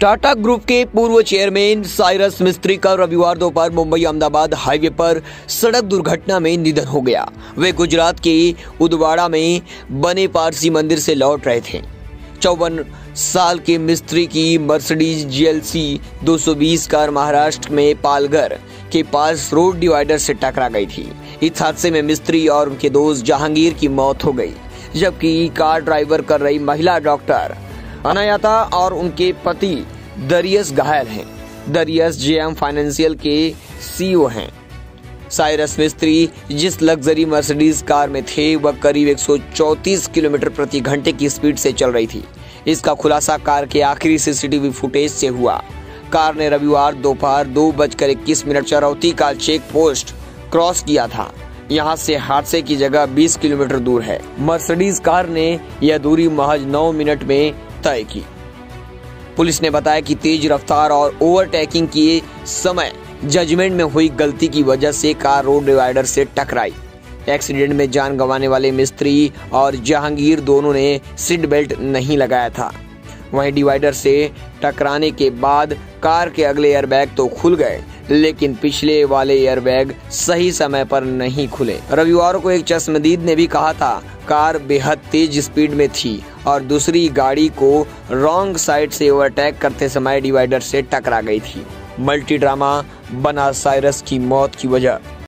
Tata group के पूर्व chairman Cyrus मिस्त्री का रविवार दोपहर मुंबई अहमदाबाद हाईवे पर सड़क दुर्घटना में निधन हो गया। वे गुजरात के उदवाड़ा में बने पारसी मंदिर से लौट रहे थे। 54 साल के मिस्त्री की मर्सिडीज जीएलसी 220 कार महाराष्ट्र में पालघर के पास रोड डिवाइडर से टकरा गई थी। इस हादसे में मिस्त्री और उनके दोस्त जहांगीर की मौत हो गई, जबकि कार ड्राइवर कर रही महिला डॉक्टर अनायाता और उनके पति दरियस घायल हैं। दरियस जेएम फाइनेंशियल के सीईओ हैं। साइरस मिस्त्री जिस लग्जरी मर्सिडीज कार में थे वह करीब 134 किलोमीटर प्रति घंटे की स्पीड से चल रही थी। इसका खुलासा कार के आखिरी सीसीटीवी फुटेज से हुआ। कार ने रविवार दोपहर 2:21 चरौती का चेक पोस्ट क्रॉस किया था। यहाँ से हादसे की जगह 20 किलोमीटर दूर है। मर्सिडीज कार ने यह दूरी महज 9 मिनट में तय की। पुलिस ने बताया कि तेज रफ्तार और ओवरटेकिंग किए समय जजमेंट में हुई गलती की वजह से कार रोड डिवाइडर से टकराई। एक्सीडेंट में जान गंवाने वाले मिस्त्री और जहांगीर दोनों ने सीट बेल्ट नहीं लगाया था। वहीं डिवाइडर से टकराने के बाद कार के अगले एयरबैग तो खुल गए, लेकिन पिछले वाले एयरबैग सही समय पर नहीं खुले। रविवार को एक चश्मदीद ने भी कहा था, कार बेहद तेज स्पीड में थी और दूसरी गाड़ी को रॉन्ग साइड से ओवरटेक करते समय डिवाइडर से टकरा गई थी। मल्टी ड्रामा बना साइरस की मौत की वजह।